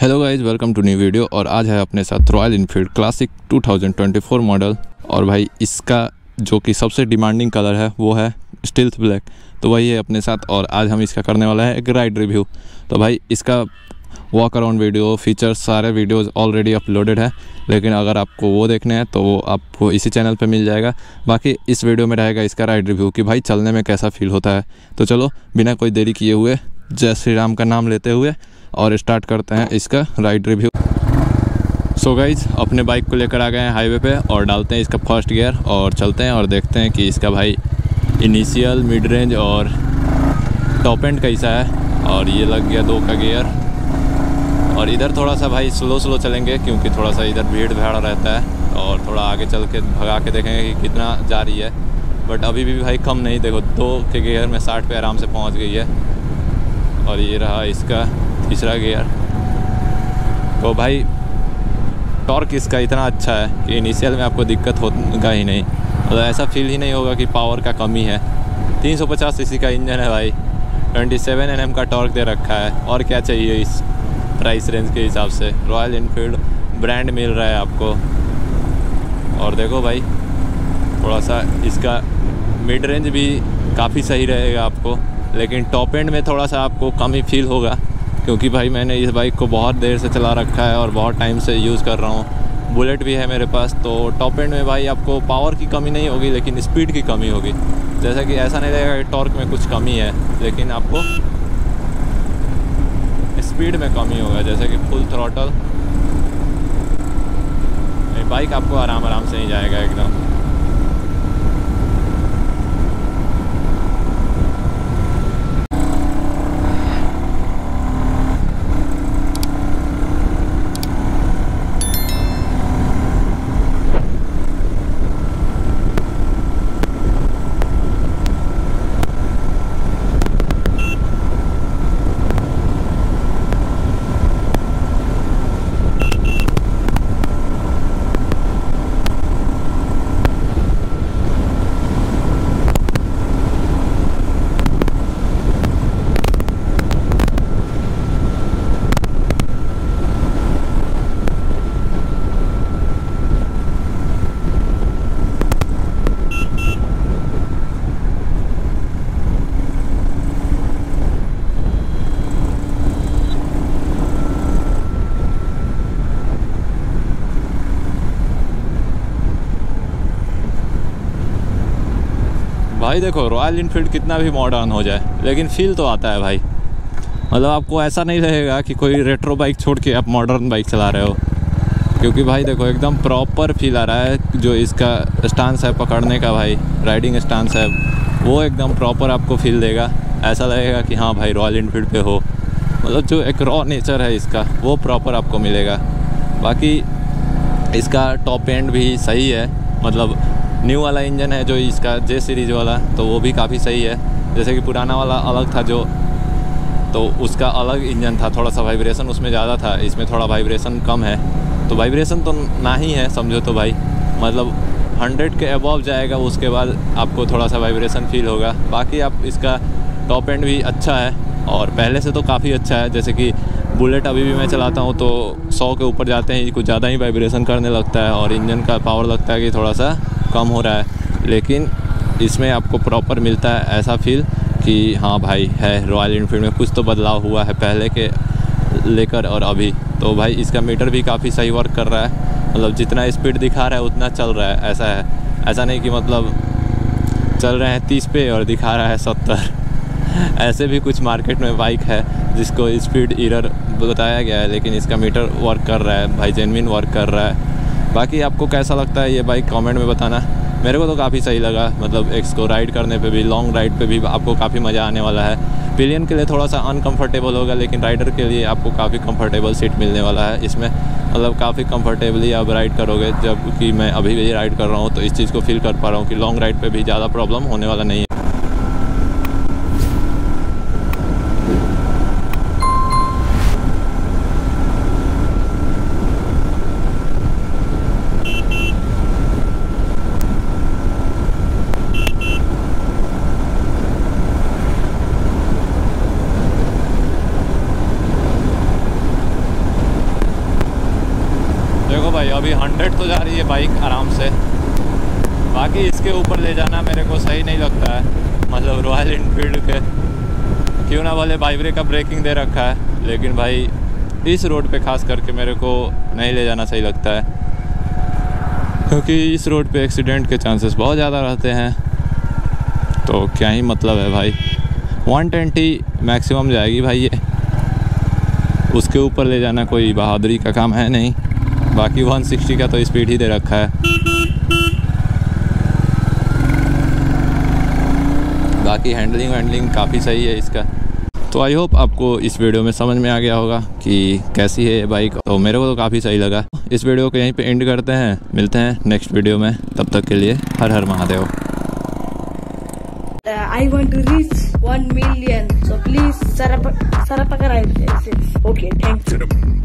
Hello guys welcome to new video. और आज है अपने साथ रॉयल इनफील्ड क्लासिक 2024 मॉडल। और भाई इसका जो कि सबसे डिमांडिंग कलर है वो है स्टील्थ ब्लैक, तो वही है अपने साथ। और आज हम इसका करने वाला है एक राइड रिव्यू। तो भाई इसका वॉक अराउंड वीडियो, फीचर्स, सारे वीडियोस ऑलरेडी अपलोडेड है, लेकिन अगर आपको वो देखने हैं तो वो आपको इसी चैनल पे मिल जाएगा। बाकी इस वीडियो में रहेगा इसका राइड रिव्यू कि भाई चलने में कैसा फील होता है। तो चलो बिना कोई देरी किए हुए जय श्री राम का नाम लेते हुए और स्टार्ट करते हैं इसका राइड रिव्यू। सो गाइज अपने बाइक को लेकर आ गए हैं हाईवे पे और डालते हैं इसका फर्स्ट गियर और चलते हैं और देखते हैं कि इसका भाई इनिशियल, मिड रेंज और टॉप एंड कैसा है। और ये लग गया 2 का गियर। और इधर थोड़ा सा भाई स्लो चलेंगे क्योंकि थोड़ा सा इधर भीड़ भाड़ रहता है और थोड़ा आगे चल के भगा के देखेंगे कि कितना जा रही है। बट अभी भी भाई कम नहीं, देखो 2 के गियर में 60 पे आराम से पहुंच गई है। और ये रहा इसका तीसरा गियर। तो भाई टॉर्क इसका इतना अच्छा है कि इनिशियल में आपको दिक्कत होगा ही नहीं, मतलब ऐसा फील ही नहीं होगा कि पावर का कमी है। 350 सीसी का इंजन है भाई, 27 Nm का टॉर्क दे रखा है। और क्या चाहिए इस प्राइस रेंज के हिसाब से, रॉयल इनफील्ड ब्रांड मिल रहा है आपको। और देखो भाई थोड़ा सा इसका मिड रेंज भी काफ़ी सही रहेगा आपको, लेकिन टॉप एंड में थोड़ा सा आपको कम ही फील होगा क्योंकि भाई मैंने इस बाइक को बहुत देर से चला रखा है और बहुत टाइम से यूज़ कर रहा हूँ। बुलेट भी है मेरे पास, तो टॉप एंड में भाई आपको पावर की कमी नहीं होगी लेकिन स्पीड की कमी होगी। जैसा कि ऐसा नहीं रहेगा कि टॉर्क में कुछ कमी है, लेकिन आपको स्पीड में कमी होगा। जैसे कि फुल थ्रॉटल बाइक आपको आराम से ही जाएगा एकदम। भाई देखो रॉयल इनफील्ड कितना भी मॉडर्न हो जाए लेकिन फील तो आता है भाई, मतलब आपको ऐसा नहीं रहेगा कि कोई रेट्रो बाइक छोड़ के आप मॉडर्न बाइक चला रहे हो। क्योंकि भाई देखो एकदम प्रॉपर फील आ रहा है, जो इसका स्टांस है पकड़ने का भाई, राइडिंग स्टांस है, वो एकदम प्रॉपर आपको फील देगा। ऐसा लगेगा कि हाँ भाई रॉयल इनफील्ड पे हो, मतलब जो एक रॉ नेचर है इसका वो प्रॉपर आपको मिलेगा। बाकी इसका टॉप एंड भी सही है, मतलब न्यू वाला इंजन है जो इसका जे सीरीज़ वाला, तो वो भी काफ़ी सही है। जैसे कि पुराना वाला अलग था जो, तो उसका अलग इंजन था, थोड़ा सा वाइब्रेशन उसमें ज़्यादा था, इसमें थोड़ा वाइब्रेशन कम है। तो वाइब्रेशन तो ना ही है समझो, तो भाई मतलब 100 के अबव जाएगा उसके बाद आपको थोड़ा सा वाइब्रेशन फील होगा। बाकी आप इसका टॉप एंड भी अच्छा है और पहले से तो काफ़ी अच्छा है। जैसे कि बुलेट अभी भी मैं चलाता हूँ तो 100 के ऊपर जाते हैं कुछ ज़्यादा ही वाइब्रेशन करने लगता है और इंजन का पावर लगता है कि थोड़ा सा कम हो रहा है, लेकिन इसमें आपको प्रॉपर मिलता है ऐसा फील कि हाँ भाई है रॉयल इनफील्ड में कुछ तो बदलाव हुआ है पहले के लेकर और अभी। तो भाई इसका मीटर भी काफ़ी सही वर्क कर रहा है, मतलब जितना स्पीड दिखा रहा है उतना चल रहा है, ऐसा है। ऐसा नहीं कि मतलब चल रहे हैं 30 पे और दिखा रहा है 70। ऐसे भी कुछ मार्केट में बाइक है जिसको स्पीड एरर बताया गया है, लेकिन इसका मीटर वर्क कर रहा है भाई, जेन्युइन वर्क कर रहा है। बाकी आपको कैसा लगता है ये बाइक कमेंट में बताना। मेरे को तो काफ़ी सही लगा, मतलब इसको राइड करने पे भी, लॉन्ग राइड पे भी आपको काफ़ी मज़ा आने वाला है। पिलियन के लिए थोड़ा सा अनकंफर्टेबल होगा लेकिन राइडर के लिए आपको काफ़ी कंफर्टेबल सीट मिलने वाला है इसमें, मतलब काफ़ी कंफर्टेबली आप राइड करोगे। जबकि मैं अभी भी राइड कर रहा हूँ तो इस चीज़ को फील कर पा रहा हूँ कि लॉन्ग राइड पर भी ज़्यादा प्रॉब्लम होने वाला नहीं है। भाई, अभी 100 तो जा रही है बाइक आराम से, बाकी इसके ऊपर ले जाना मेरे को सही नहीं लगता है, मतलब रॉयल एनफील्ड के क्यों ना वाले वाइब्रे का ब्रेकिंग दे रखा है, लेकिन भाई इस रोड पे खास करके मेरे को नहीं ले जाना सही लगता है, क्योंकि इस रोड पे एक्सीडेंट के चांसेस बहुत ज़्यादा रहते हैं। तो क्या ही मतलब है भाई, 120 मैक्सिमम जाएगी भाई ये, उसके ऊपर ले जाना कोई बहादुरी का काम है नहीं। बाकी 160 का तो स्पीड ही दे रखा है, बाकी हैंडलिंग काफ़ी सही है इसका। तो आई होप आपको इस वीडियो में समझ में आ गया होगा कि कैसी है ये बाइक, तो मेरे को तो काफ़ी सही लगा। इस वीडियो को यहीं पे एंड करते हैं, मिलते हैं नेक्स्ट वीडियो में, तब तक के लिए हर हर Mahadev. I want to reach 1 million, so please, Sarapaka, okay, thank you.